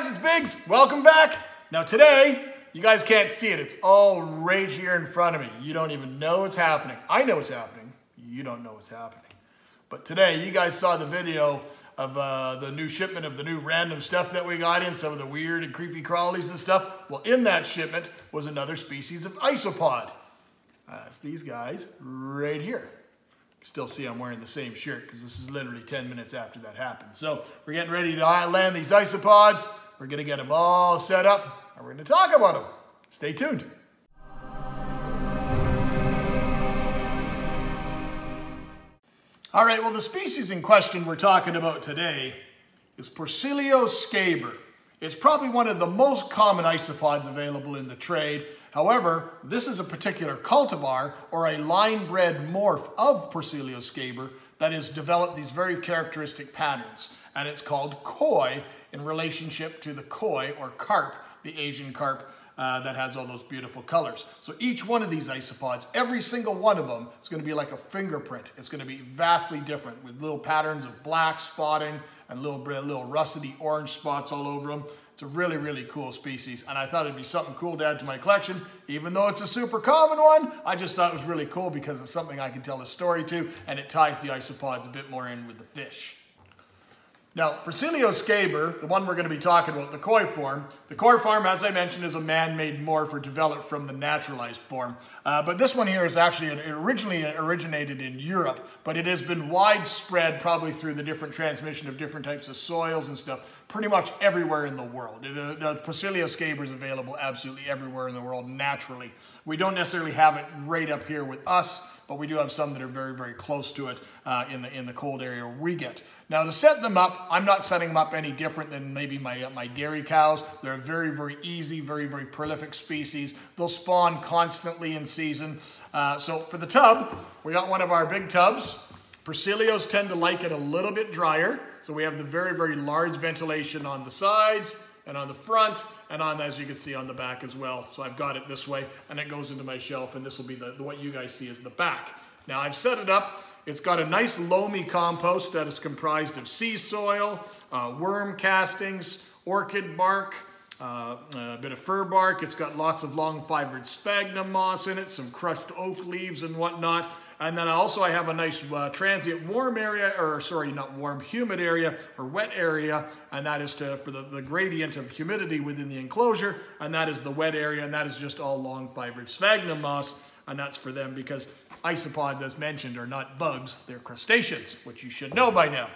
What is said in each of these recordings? guys, it's Biggs. Welcome back. Now today, you guys can't see it. It's all right here in front of me. You don't even know what's happening. I know what's happening. You don't know what's happening. But today, you guys saw the video of the new shipment of the new random stuff that we got in, some of the weird and creepy crawlies and stuff. Well, in that shipment was another species of isopod. That's these guys right here. Still see I'm wearing the same shirt because this is literally 10 minutes after that happened. So we're getting ready to land these isopods. We're gonna get them all set up and we're gonna talk about them. Stay tuned. All right, well the species in question we're talking about today is Porcellio scaber. It's probably one of the most common isopods available in the trade. However, this is a particular cultivar or a line-bred morph of Porcellio scaber that has developed these very characteristic patterns, and it's called KOI in relationship to the koi or carp, the Asian carp that has all those beautiful colors. So each one of these isopods, every single one of them, is going to be like a fingerprint. It's going to be vastly different with little patterns of black spotting and little russety orange spots all over them. It's a really, really cool species, and I thought it'd be something cool to add to my collection. Even though it's a super common one, I just thought it was really cool because it's something I can tell a story to, and it ties the isopods a bit more in with the fish. Now, Porcellio scaber, the one we're going to be talking about, the koi form. The koi form, as I mentioned, is a man-made morph or developed from the naturalized form. But this one here is actually, it originated in Europe, but it has been widespread probably through the different transmission of different types of soils and stuff, pretty much everywhere in the world. Porcellio scaber is available absolutely everywhere in the world naturally. We don't necessarily have it right up here with us, but we do have some that are very, very close to it in the cold area we get. Now to set them up, I'm not setting them up any different than maybe my dairy cows. They're a very, very easy, very, very prolific species. They'll spawn constantly in season. So for the tub, we got one of our big tubs. Porcellios tend to like it a little bit drier. So we have the very, very large ventilation on the sides and on the front and on, as you can see, on the back as well. So I've got it this way and it goes into my shelf, and this will be what you guys see is the back. Now I've set it up. It's got a nice loamy compost that is comprised of sea soil, worm castings, orchid bark, a bit of fir bark. It's got lots of long fibered sphagnum moss in it, some crushed oak leaves and whatnot. And then also I have a nice transient warm area, or sorry, not warm, humid area or wet area. And that is for the gradient of humidity within the enclosure. And that is the wet area, and that is just all long fibered sphagnum moss. And that's for them because isopods, as mentioned, are not bugs, they're crustaceans, which you should know by now.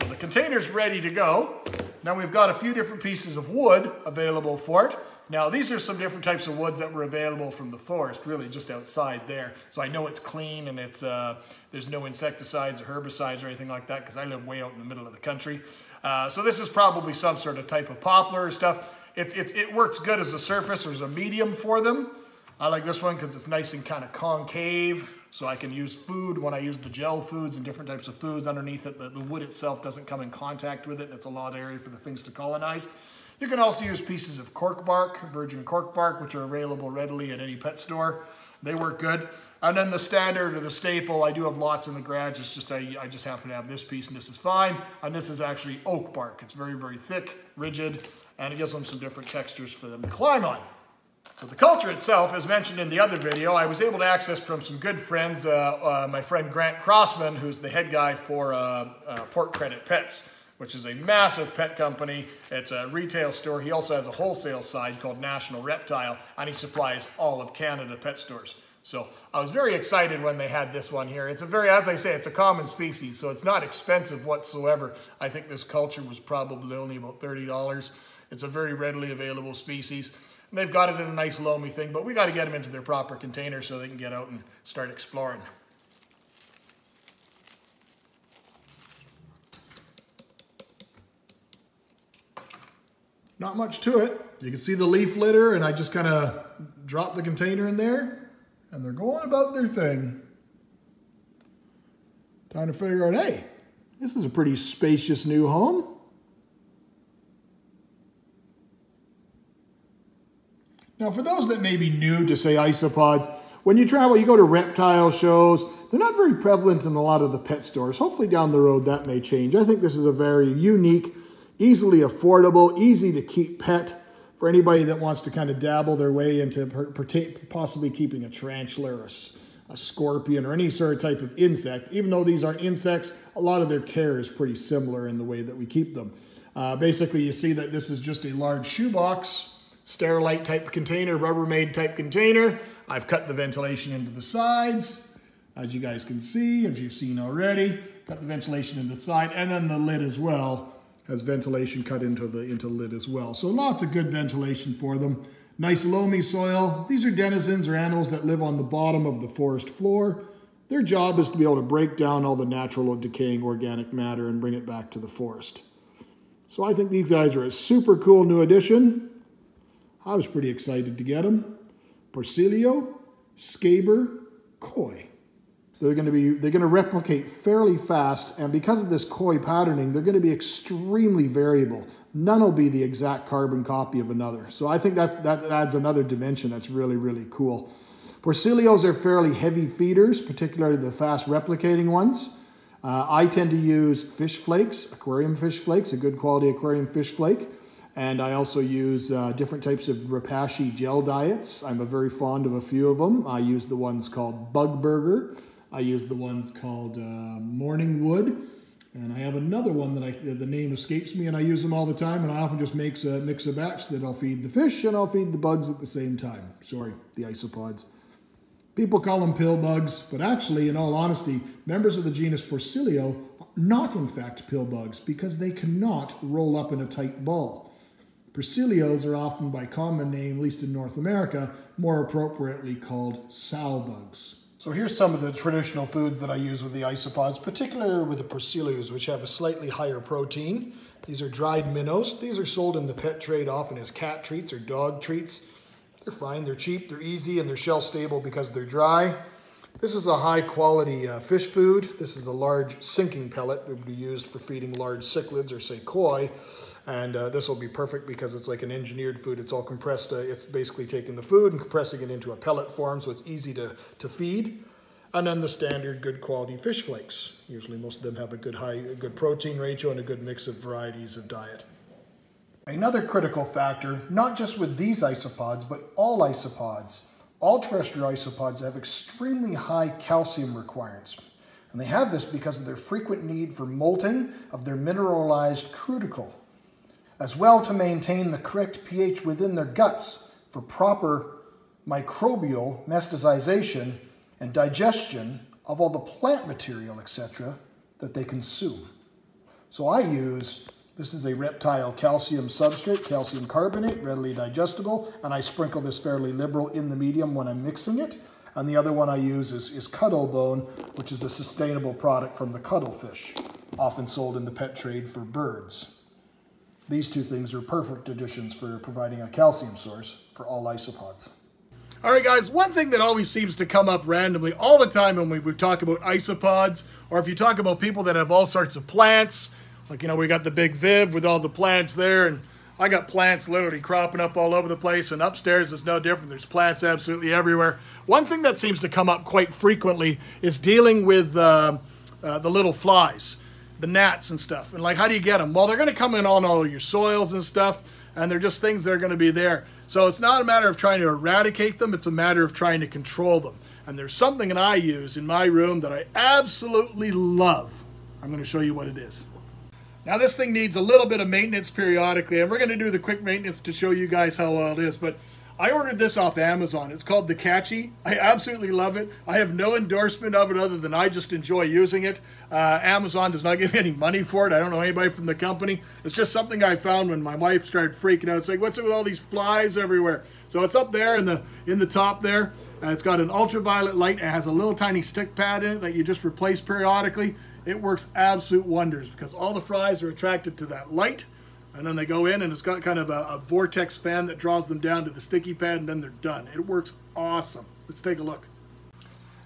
So the container's ready to go. Now we've got a few different pieces of wood available for it. Now these are some different types of woods that were available from the forest, really just outside there. So I know it's clean and it's there's no insecticides or herbicides or anything like that because I live way out in the middle of the country. So this is probably some sort of type of poplar or stuff. It works good as a surface or as a medium for them. I like this one because it's nice and kind of concave, so I can use food when I use the gel foods and different types of foods underneath it. The wood itself doesn't come in contact with it, and it's a lot of area for the things to colonize. You can also use pieces of cork bark, virgin cork bark, which are available readily at any pet store. They work good. And then the standard or the staple, I do have lots in the garage. It's just I just happen to have this piece, and this is fine. And this is actually oak bark. It's very, very thick, rigid, and it gives them some different textures for them to climb on. So the culture itself, as mentioned in the other video, I was able to access from some good friends, my friend Grant Crossman, who's the head guy for Port Credit Pets, which is a massive pet company. It's a retail store. He also has a wholesale side called National Reptile, and he supplies all of Canada pet stores. So I was very excited when they had this one here. It's a very, as I say, it's a common species, so it's not expensive whatsoever. I think this culture was probably only about $30. It's a very readily available species. And they've got it in a nice loamy thing, but we got to get them into their proper container so they can get out and start exploring. Not much to it. You can see the leaf litter, and I just kind of drop the container in there, and they're going about their thing. Time to figure out, hey, this is a pretty spacious new home. Now, for those that may be new to, say, isopods, when you travel, you go to reptile shows. They're not very prevalent in a lot of the pet stores. Hopefully down the road that may change. I think this is a very unique easily affordable, easy to keep pet for anybody that wants to kind of dabble their way into possibly keeping a tarantula or a scorpion or any sort of type of insect. Even though these aren't insects, a lot of their care is pretty similar in the way that we keep them. Basically, you see that this is just a large shoebox, Sterilite type container, Rubbermaid type container. I've cut the ventilation into the sides, as you guys can see, as you've seen already. Cut the ventilation into the side, and then the lid as well has ventilation cut into the lid as well. So lots of good ventilation for them. Nice loamy soil. These are denizens or animals that live on the bottom of the forest floor. Their job is to be able to break down all the natural or decaying organic matter and bring it back to the forest. So I think these guys are a super cool new addition. I was pretty excited to get them. Porcellio scaber, KOI. They're going to replicate fairly fast, and because of this KOI patterning, they're going to be extremely variable. None will be the exact carbon copy of another. So I think that adds another dimension that's really, really cool. Porcellios are fairly heavy feeders, particularly the fast replicating ones. I tend to use fish flakes, aquarium fish flakes, a good quality aquarium fish flake. And I also use different types of Rapashi gel diets. I'm very fond of a few of them. I use the ones called Bug Burger. I use the ones called Morning Wood, and I have another one that the name escapes me, and I use them all the time, and I often just mix a batch that I'll feed the fish and I'll feed the bugs at the same time. Sorry, the isopods. People call them pill bugs, but actually, in all honesty, members of the genus Porcellio are not in fact pill bugs because they cannot roll up in a tight ball. Porcellios are often, by common name, at least in North America, more appropriately called sow bugs. So here's some of the traditional foods that I use with the isopods, particularly with the Porcellios, which have a slightly higher protein. These are dried minnows. These are sold in the pet trade often as cat treats or dog treats. They're fine, they're cheap, they're easy, and they're shell stable because they're dry. This is a high quality fish food. This is a large sinking pellet that would be used for feeding large cichlids or say koi. And this will be perfect because it's like an engineered food. It's all compressed. It's basically taking the food and compressing it into a pellet form, so it's easy to feed. And then the standard good quality fish flakes. Usually most of them have a good protein ratio and a good mix of varieties of diet. Another critical factor, not just with these isopods, but all isopods. All terrestrial isopods have extremely high calcium requirements, and they have this because of their frequent need for molting of their mineralized cuticle, as well to maintain the correct pH within their guts for proper microbial metastasization and digestion of all the plant material, etc., that they consume. So I use, this is a reptile calcium substrate, calcium carbonate, readily digestible, and I sprinkle this fairly liberal in the medium when I'm mixing it. And the other one I use is cuttlebone, which is a sustainable product from the cuttlefish, often sold in the pet trade for birds. These two things are perfect additions for providing a calcium source for all isopods. All right, guys, one thing that always seems to come up randomly all the time when we talk about isopods, or if you talk about people that have all sorts of plants, like, you know, we got the big Viv with all the plants there, and I got plants literally cropping up all over the place, and upstairs is no different. There's plants absolutely everywhere. One thing that seems to come up quite frequently is dealing with the little flies, the gnats and stuff. And like, how do you get them? Well, they're going to come in on all your soils and stuff, and they're just things that are going to be there. So it's not a matter of trying to eradicate them. It's a matter of trying to control them. And there's something that I use in my room that I absolutely love. I'm going to show you what it is. Now this thing needs a little bit of maintenance periodically, and we're going to do the quick maintenance to show you guys how well it is, but I ordered this off Amazon. It's called the Catchy. I absolutely love it. I have no endorsement of it other than I just enjoy using it. Amazon does not give me any money for it. I don't know anybody from the company. It's just something I found when my wife started freaking out, saying, what's it with all these flies everywhere? So it's up there in the top there. It's got an ultraviolet light. It has a little tiny stick pad in it that you just replace periodically. It works absolute wonders because all the flies are attracted to that light, and then they go in, and it's got kind of a vortex fan that draws them down to the sticky pad, and then they're done. It works awesome. Let's take a look.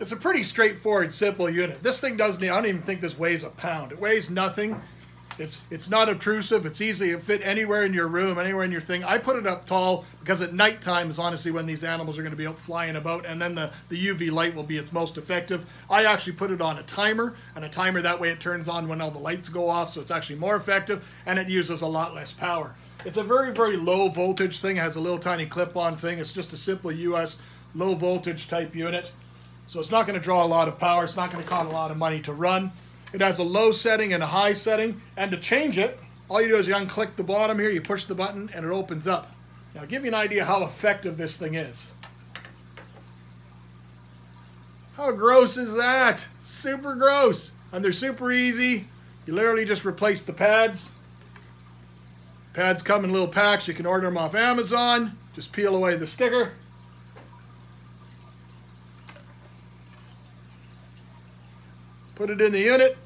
It's a pretty straightforward, simple unit. This thing doesn't, I don't even think this weighs a pound. It weighs nothing. It's not obtrusive. It's easy to fit anywhere in your room, anywhere in your thing. I put it up tall because at nighttime is honestly when these animals are going to be out flying about, and then the UV light will be its most effective. I actually put it on a timer, that way it turns on when all the lights go off, so it's actually more effective, and it uses a lot less power. It's a very, very low voltage thing. It has a little tiny clip-on thing. It's just a simple US low voltage type unit. So it's not going to draw a lot of power. It's not going to cost a lot of money to run. It has a low setting and a high setting, and to change it, all you do is you unclick the bottom here, you push the button, and it opens up. Now, I'll give you an idea how effective this thing is. How gross is that? Super gross. And they're super easy. You literally just replace the pads. Pads come in little packs. You can order them off Amazon. Just peel away the sticker. Put it in the unit,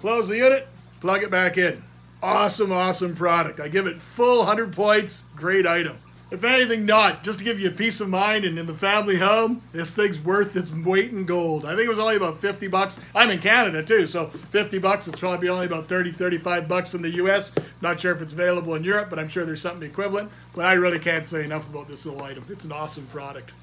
close the unit, plug it back in. Awesome, awesome product. I give it full 100 points, great item. If anything not, just to give you peace of mind and in the family home, this thing's worth its weight in gold. I think it was only about 50 bucks. I'm in Canada too, so 50 bucks, it's probably only about 30, 35 bucks in the US. Not sure if it's available in Europe, but I'm sure there's something equivalent. But I really can't say enough about this little item. It's an awesome product.